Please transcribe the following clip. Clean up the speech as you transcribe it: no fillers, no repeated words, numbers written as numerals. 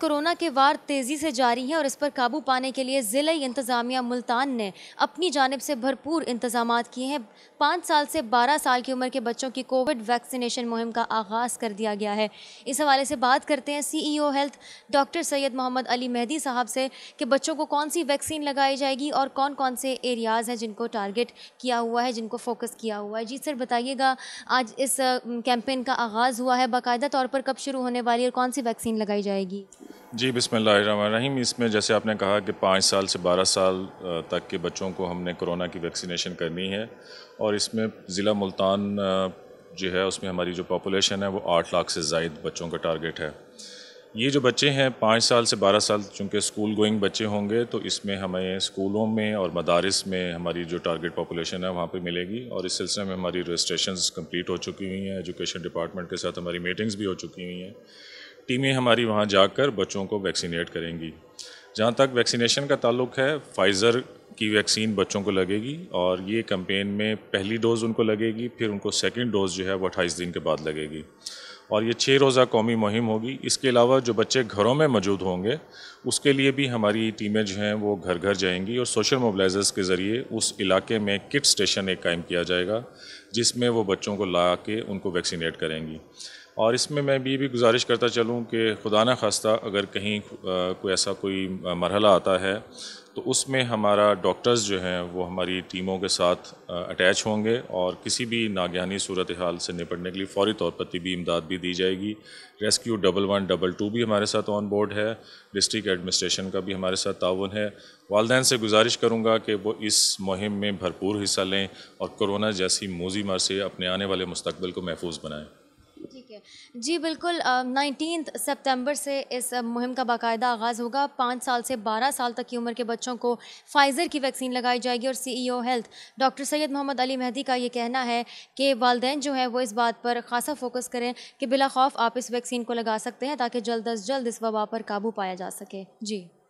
Corona के वार तेज़ी से जारी है और इस पर काबू पाने के लिए ज़िला इंतज़ामिया मुल्तान ने अपनी जानिब से भरपूर इंतज़ामात किए हैं। 5 साल से 12 साल की उम्र के बच्चों की कोविड वैक्सीनेशन मुहिम का आगाज़ कर दिया गया है। इस हवाले से बात करते हैं CEO health doctor Syed Mohammad Ali Mehdi sahab से कि बच्चों को कौन सी वैक्सीन लगाई जाएगी और कौन कौन से एरियाज़ हैं जिनको टारगेट किया हुआ है, जिनको फोकस किया हुआ है। जी सर बताइएगा, आज इस कैंपेन का आगाज़ हुआ है, बाकायदा तौर पर कब शुरू होने वाली है और कौन सी वैक्सीन लगाई जाएगी? जी बिस्मिल्लाहिर्रहमानिर्रहीम। इसमें जैसे आपने कहा कि 5 साल से 12 साल तक के बच्चों को हमने कोरोना की वैक्सीनेशन करनी है और इसमें ज़िला मुल्तान जो है उसमें हमारी जो पॉपुलेशन है वो 8 लाख से ज़ायद बच्चों का टारगेट है। ये जो बच्चे हैं 5 साल से 12 साल, चूँकि स्कूल गोइंग बच्चे होंगे तो इसमें हमें स्कूलों में और मदारिस में हमारी जो टारगेट पॉपुलेशन है वहाँ पे मिलेगी और इस सिलसिले में हमारी रजिस्ट्रेशंस कंप्लीट हो चुकी हुई हैं। एजुकेशन डिपार्टमेंट के साथ हमारी मीटिंग्स भी हो चुकी हुई हैं। टीमें हमारी वहाँ जाकर बच्चों को वैक्सीनेट करेंगी। जहाँ तक वैक्सीनेशन का ताल्लुक है, फाइज़र की वैक्सीन बच्चों को लगेगी और ये कैंपेन में पहली डोज़ उनको लगेगी, फिर उनको सेकेंड डोज़ जो है वो 28 दिन के बाद लगेगी और ये 6 रोज़ा कौमी मुहिम होगी। इसके अलावा जो बच्चे घरों में मौजूद होंगे उसके लिए भी हमारी टीमें जो हैं वो घर घर जाएंगी और सोशल मोबिलाइजर्स के ज़रिए उस इलाके में किट स्टेशन एक कायम किया जाएगा जिसमें वो बच्चों को ला के उनको वैक्सीनेट करेंगी। और इसमें मैं भी गुजारिश करता चलूँ कि खुदा न खास्ता अगर कहीं कोई ऐसा कोई मरहला आता है तो उसमें हमारा डॉक्टर्स जो हैं वो हमारी टीमों के साथ अटैच होंगे और किसी भी नागहानी सूरत हाल से निपटने के लिए फ़ौरी तौर पर तबी इमदाद भी दी जाएगी। रेस्क्यू 1112 भी हमारे साथ ऑन बोर्ड है, डिस्ट्रिक्ट एडमिनिस्ट्रेशन का भी हमारे साथ ताउन है। वालदैन से गुजारिश करूँगा कि वो इस मुहिम में भरपूर हिस्सा लें और कोरोना जैसी मोजी मार से अपने आने वाले मुस्तकबिल को महफूज बनाएँ। ठीक है जी, बिल्कुल। 19 सितंबर से इस मुहिम का बाकायदा आगाज़ होगा। 5 साल से 12 साल तक की उम्र के बच्चों को फाइज़र की वैक्सीन लगाई जाएगी और CEO health doctor Syed Mohammad Ali Mehdi का ये कहना है कि वालदैन जो है वो इस बात पर ख़ासा फोकस करें कि बिला खौफ आप इस वैक्सीन को लगा सकते हैं ताकि जल्द अज जल्द इस वबा पर काबू पाया जा सके। जी।